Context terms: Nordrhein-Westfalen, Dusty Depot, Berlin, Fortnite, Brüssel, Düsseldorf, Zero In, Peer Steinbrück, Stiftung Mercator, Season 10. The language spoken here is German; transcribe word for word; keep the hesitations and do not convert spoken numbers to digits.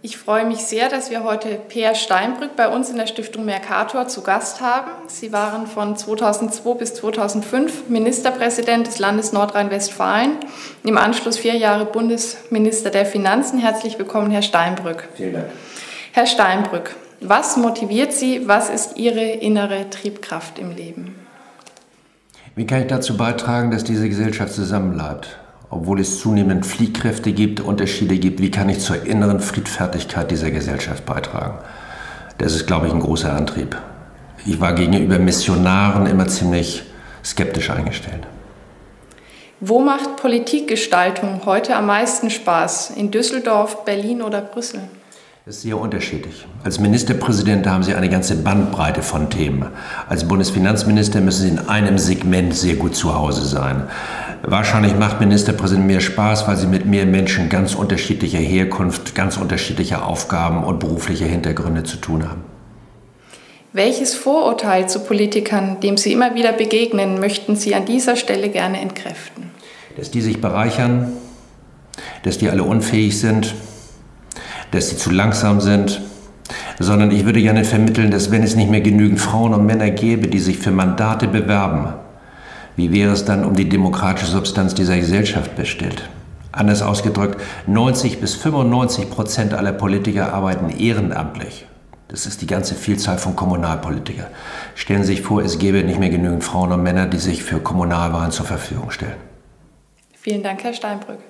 Ich freue mich sehr, dass wir heute Peer Steinbrück bei uns in der Stiftung Mercator zu Gast haben. Sie waren von zweitausendzwei bis zweitausendfünf Ministerpräsident des Landes Nordrhein-Westfalen, im Anschluss vier Jahre Bundesminister der Finanzen. Herzlich willkommen, Herr Steinbrück. Vielen Dank. Herr Steinbrück, was motiviert Sie? Was ist Ihre innere Triebkraft im Leben? Wie kann ich dazu beitragen, dass diese Gesellschaft zusammenbleibt? Obwohl es zunehmend Fliehkräfte gibt, Unterschiede gibt, wie kann ich zur inneren Friedfertigkeit dieser Gesellschaft beitragen? Das ist, glaube ich, ein großer Antrieb. Ich war gegenüber Missionaren immer ziemlich skeptisch eingestellt. Wo macht Politikgestaltung heute am meisten Spaß? In Düsseldorf, Berlin oder Brüssel? Das ist sehr unterschiedlich. Als Ministerpräsident haben Sie eine ganze Bandbreite von Themen. Als Bundesfinanzminister müssen Sie in einem Segment sehr gut zu Hause sein. Wahrscheinlich macht Ministerpräsident mehr Spaß, weil sie mit mehr Menschen ganz unterschiedlicher Herkunft, ganz unterschiedlicher Aufgaben und beruflicher Hintergründe zu tun haben. Welches Vorurteil zu Politikern, dem Sie immer wieder begegnen, möchten Sie an dieser Stelle gerne entkräften? Dass die sich bereichern, dass die alle unfähig sind, dass sie zu langsam sind, sondern ich würde gerne vermitteln, dass wenn es nicht mehr genügend Frauen und Männer gäbe, die sich für Mandate bewerben, wie wäre es dann um die demokratische Substanz dieser Gesellschaft bestellt? Anders ausgedrückt, neunzig bis fünfundneunzig Prozent aller Politiker arbeiten ehrenamtlich. Das ist die ganze Vielzahl von Kommunalpolitikern. Stellen Sie sich vor, es gäbe nicht mehr genügend Frauen und Männer, die sich für Kommunalwahlen zur Verfügung stellen. Vielen Dank, Herr Steinbrück.